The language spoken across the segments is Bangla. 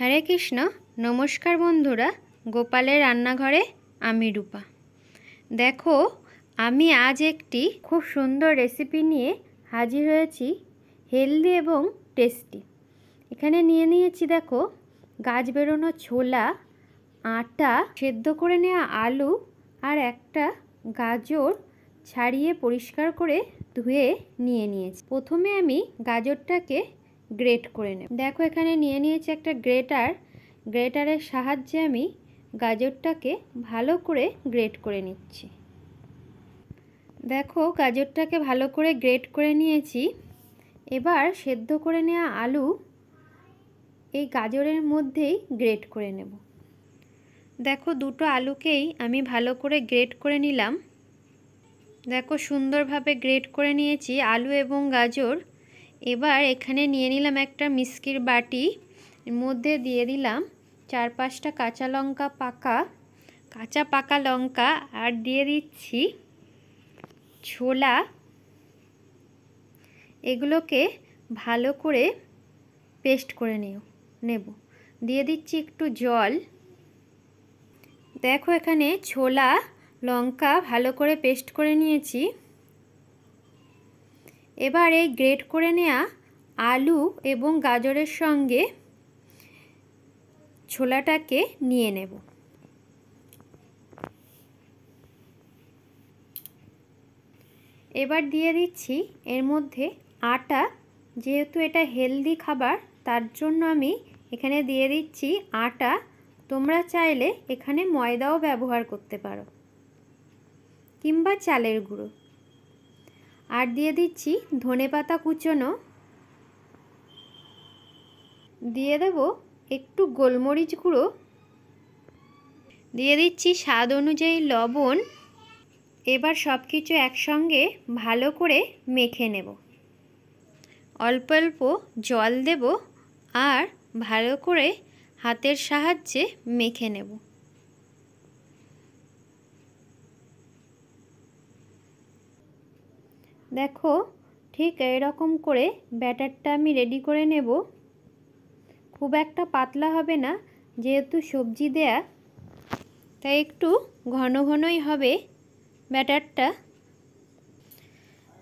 हरे कृष्ण नमस्कार बंधुरा गोपालेर रान्नाघरे आमी रूपा। देखो आमी आज एक खूब सुंदर रेसिपी निये हाजिर होयेछि, हेल्दी एवं टेस्टी। एखाने निये नियेछि देखो गाछ बेरोनो छोला, आटा, सेद्धो करे नेওয়া आलू और एकटा गाजर छाड़िए परिष्कार करे धुए निये नियेछि। प्रथमे आमी गाजरटाके ग्रेट करे नेब। देखो एखाने निये नियेछि एकटा ग्रेटारेर साहाज्ये आमी गाजरटाके भालो करे ग्रेट करे निচ্ছি। देखो गाजरटाके भालो करे ग्रेट करे निয়েছি। एबार सेদ্ধ करे নেওয়া आलू এই গাজরের মধ্যেই গ্রেট করে নেব। দেখো দুটো আলুকেই আমি ভালো করে গ্রেট করে নিলাম। দেখো সুন্দরভাবে গ্রেট করে নিয়েছি আলু এবং গাজর। এবার এখানে নিয়ে নিলাম একটা মিষ্টির বাটি, এর মধ্যে দিয়ে দিলাম ৪-৫টা কাঁচা লঙ্কা, কাঁচা পাকা লঙ্কা আর দিয়ে দিচ্ছি ছোলা। এগুলোকে ভালো করে পেস্ট করে নেব। দিয়ে দিচ্ছি একটু জল। দেখো এখানে ছোলা লঙ্কা ভালো করে পেস্ট করে নিয়েছি। এবার এই গ্রেট করে নেওয়া আলু এবং গাজরের সঙ্গে ছোলাটাকে নিয়ে নেব। এবার দিয়ে দিচ্ছি এর মধ্যে আটা। যেহেতু এটা হেলদি খাবার তার জন্য আমি এখানে দিয়ে দিচ্ছি আটা। তোমরা চাইলে এখানে ময়দাও ব্যবহার করতে পারো কিংবা চালের গুঁড়ো। আর দিয়ে দিচ্ছি ধনেপাতা কুচনো, দিয়ে দেব একটু গোলমরিচ গুঁড়ো, দিয়ে দিচ্ছি স্বাদ অনুযায়ী লবণ। এবার সব কিছু একসঙ্গে ভালো করে মেখে নেব। অল্প অল্প জল দেব আর ভালো করে হাতের সাহায্যে মেখে নেব। দেখো ঠিক এরকম করে ব্যাটারটা আমি রেডি করে নেব। খুব একটা পাতলা হবে না, যেহেতু সবজি দেয়া তাই একটু ঘন ঘনই হবে ব্যাটারটা।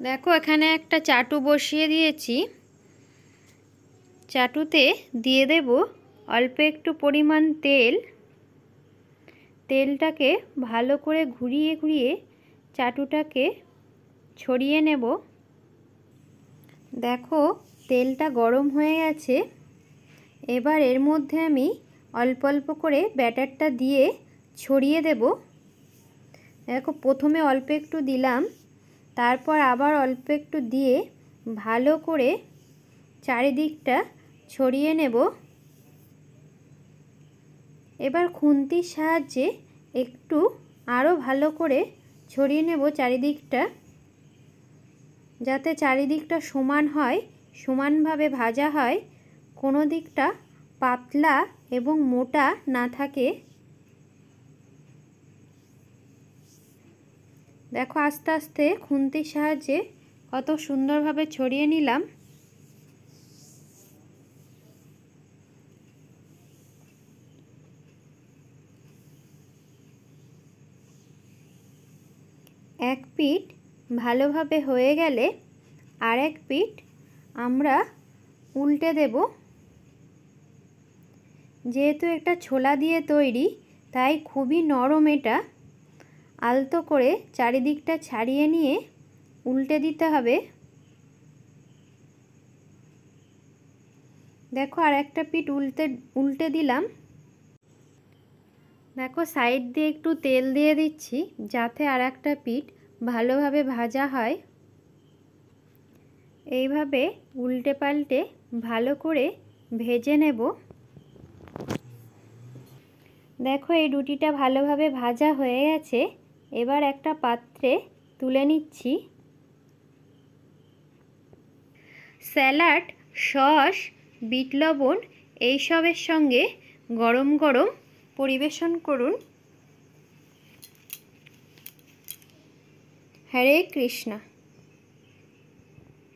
দেখো এখানে একটা চাটু বসিয়ে দিয়েছি। চাটুতে দিয়ে দেব অল্প একটু পরিমাণ তেল। তেলটাকে ভালো করে ঘুরিয়ে ঘুরিয়ে চাটুটাকে ছড়িয়ে নেব। দেখো তেলটা গরম হয়ে গেছে। এবার এর মধ্যে আমি অল্প অল্প করে ব্যাটারটা দিয়ে ছড়িয়ে দেব। দেখো প্রথমে অল্প একটু দিলাম, তারপর আবার অল্প একটু দিয়ে ভালো করে চারিদিকটা ছড়িয়ে নেব। এবার খুন্তির সাহায্যে একটু আরও ভালো করে ছড়িয়ে নেব চারিদিকটা, যাতে চারিদিকটা সমান হয়, সমানভাবে ভাজা হয়, কোনো দিকটা পাতলা এবং মোটা না থাকে। দেখো আস্তে আস্তে খুন্তির সাহায্যে কত সুন্দরভাবে ছড়িয়ে নিলাম। এক পিঠ ভালোভাবে হয়ে গেলে আরেক পিঠ আমরা উল্টে দেব। যেহেতু একটা ছোলা দিয়ে তৈরি তাই খুবই নরম, এটা আলতো করে চারিদিকটা ছাড়িয়ে নিয়ে উল্টে দিতে হবে। দেখো আর একটা পিঠ উল্টে দিলাম। দেখো সাইড দিয়ে একটু তেল দিয়ে দিচ্ছি যাতে আর একটা পিঠ ভালোভাবে ভাজা হয়। এইভাবে উল্টে পাল্টে ভালো করে ভেজে নেব। দেখো এই রুটিটা ভালোভাবে ভাজা হয়ে গেছে। এবার একটা পাত্রে তুলে নিচ্ছি। স্যালাড, সস, বিট লবণ এইসবের সঙ্গে গরম গরম পরিবেশন করুন। হরে কৃষ্ণ।